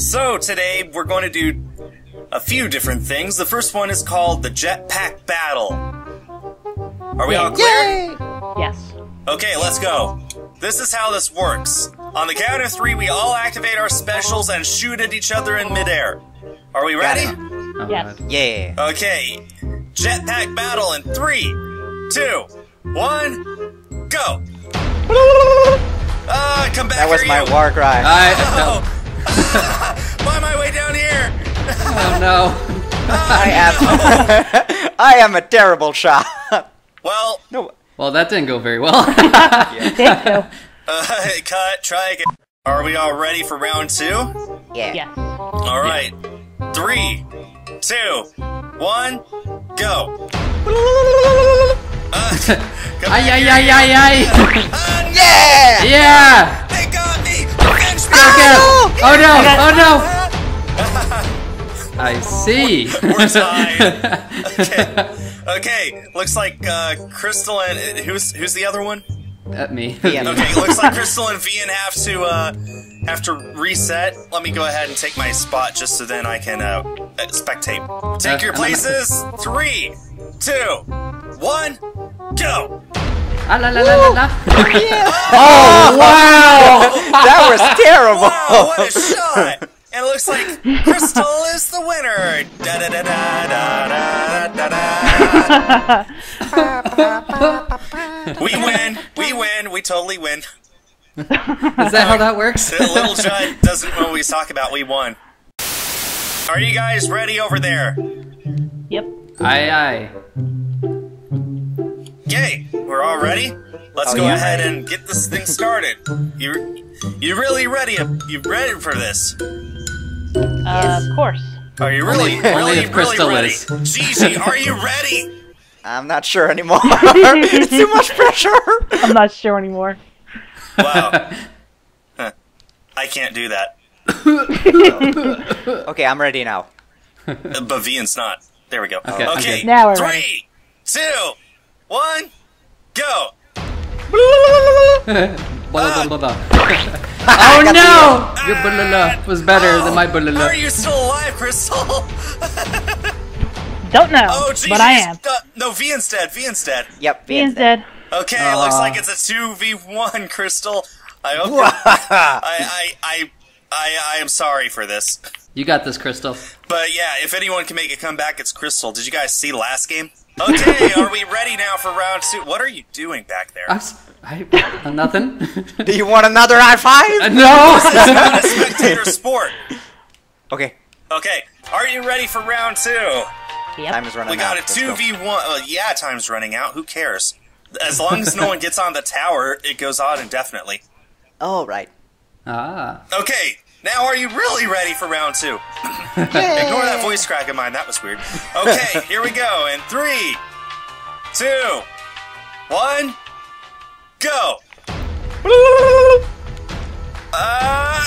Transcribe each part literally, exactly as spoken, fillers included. So today we're going to do a few different things. The first one is called the Jetpack Battle. Are we all clear? Yay! Yes. Okay, let's go. This is how this works. On the count of three, we all activate our specials and shoot at each other in midair. Are we ready? Yes. Yeah. Okay. Jetpack Battle in three, two, one, go. Ah, uh, come back. That was my you. war cry. I, oh. no. Find my way down here! Oh no. Oh, I am no. I am a terrible shot. Well no. Well that didn't go very well. Yeah. uh, cut, try again. Are we all ready for round two? Yeah. yeah. Alright. Yeah. Three, two, one, go. uh, ay, ay, ay, ay, ay. Uh, yeah! Yeah! They got me! Oh no! Oh no! Oh no! I see. We're tied. Okay. Okay. Looks like uh, Crystal and who's who's the other one? At me. Yeah. Okay. Looks like Crystal and Vian have to uh, have to reset. Let me go ahead and take my spot just so then I can uh, spectate. Take uh, your places. Not... Three, two, one, go. Ah, la, la, la, la, la. Yeah. Oh, wow! That was terrible! Wow, what a shot! And it looks like Crystal is the winner! Da da da da da da da. We win! We win! We totally win! Is that how that works? Little John doesn't always talk about we won. Are you guys ready over there? Yep. Aye, aye. Yay! We're all ready. Let's oh, go yeah. ahead and get this thing started. You, you really ready? You ready for this? Uh, of course. Are you really, only, really, only if Crystal really is. ready? Gigi, are you ready? I'm not sure anymore. It's too much pressure. I'm not sure anymore. Wow. Huh. I can't do that. Okay, I'm ready now. Uh, but Vian's not. There we go. Okay. okay. okay. Now we're Three, ready. two. One, go! Oh no! Your balala was better oh, than my balala. How are you still alive, Crystal? Don't know, oh, geez, but I am. Uh, no, Vian's dead, Vian's dead. Yep, Vian's dead. Okay, uh, it looks like it's a two v one, Crystal. I hope I, I, I, I, I am sorry for this. You got this, Crystal. But yeah, if anyone can make a comeback, it's Crystal. Did you guys see last game? Okay, are we ready now for round two? What are you doing back there? I'm, I, I'm nothing. Do you want another high five? Uh, no! This is not a spectator sport. Okay. Okay, are you ready for round two? Yep. Time is running out. We got out. a two v one. Go. Uh, yeah, time's running out. Who cares? As long as no one gets on the tower, it goes on indefinitely. Oh, right. Ah. Okay, now are you really ready for round two? Ignore that voice crack of mine, that was weird. Okay, here we go in three, two, one, go! Uh,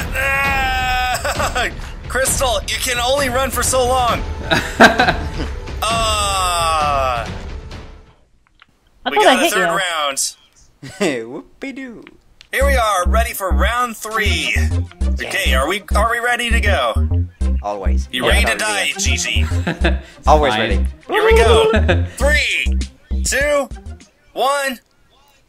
uh, Crystal, you can only run for so long. Uh, we got I the third you. round. Hey, whoopie-doo. Here we are, ready for round three. Yeah. Okay, are we are we ready to go? Always. You yeah, ready to die, Gigi? Always fine. Ready. Here we go. Three, two, one,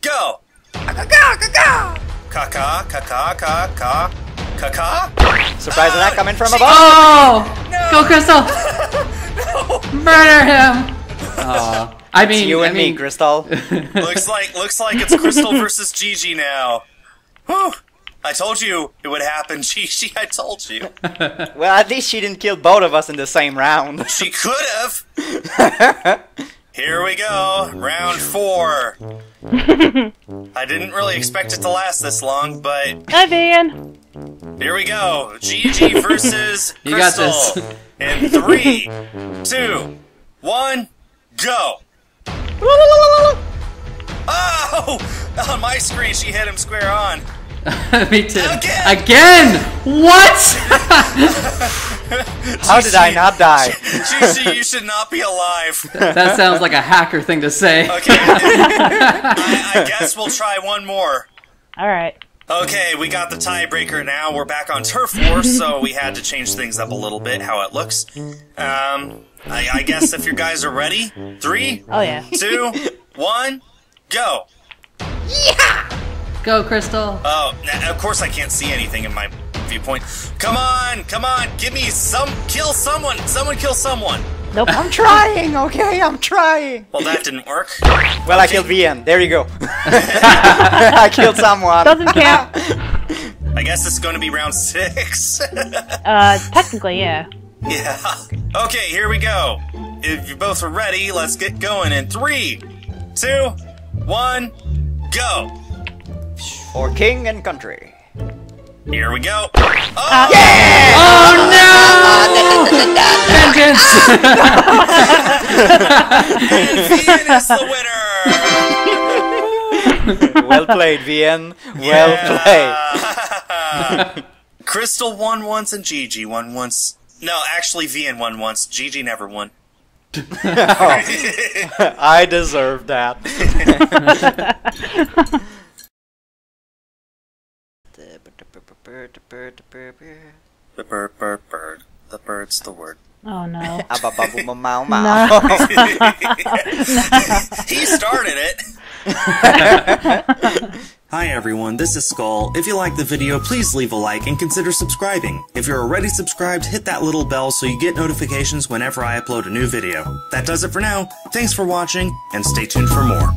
go. Ka-ka-ka-ka-ka! Ka-ka-ka-ka-ka-ka. Ka-ka? Surprise, ah, that coming from above! Oh! No. Go, Crystal! No. Murder him! Aww. I mean, it's you and I mean, me, Crystal. looks like looks like it's Crystal versus Gigi now. Whew. I told you it would happen, Gigi. I told you. Well, at least she didn't kill both of us in the same round. She could have. Here we go, round four. I didn't really expect it to last this long, but... Hi, Van. Here we go, Gigi versus Crystal. You got this. In three, two, one, go. Oh! On my screen, she hit him square on. Me too. Again! Again! What? How did I not die? Gigi, you should not be alive. That sounds like a hacker thing to say. Okay. I, I guess we'll try one more. All right. Okay, we got the tiebreaker now. We're back on turf war, so we had to change things up a little bit, how it looks. Um, I, I guess if you guys are ready, three, oh, yeah. two, one, go. Yeah! Go, Crystal. Oh, of course I can't see anything in my viewpoint. Come on, come on, give me some, kill someone, someone kill someone. Nope, I'm trying, okay, I'm trying. Well, that didn't work. Well, I killed V M, there you go. I killed someone. Doesn't count. I guess it's going to be round six. uh, technically, yeah. Yeah. Okay, here we go. If you both are ready, let's get going in three, two, one, go. For king and country. Here we go. Oh, yeah! Oh no! Vengeance! And Vian is the winner! Well played, Vian. Well yeah. played. Crystal won once and Gigi won once. No, actually Vian won once. Gigi never won. Oh, I deserve that. Bird, bird, bird, bird. The bird, bird, bird. The bird's the word. Oh no! He started it. Hi everyone, this is Skul. If you like the video, please leave a like and consider subscribing. If you're already subscribed, hit that little bell so you get notifications whenever I upload a new video. That does it for now. Thanks for watching, and stay tuned for more.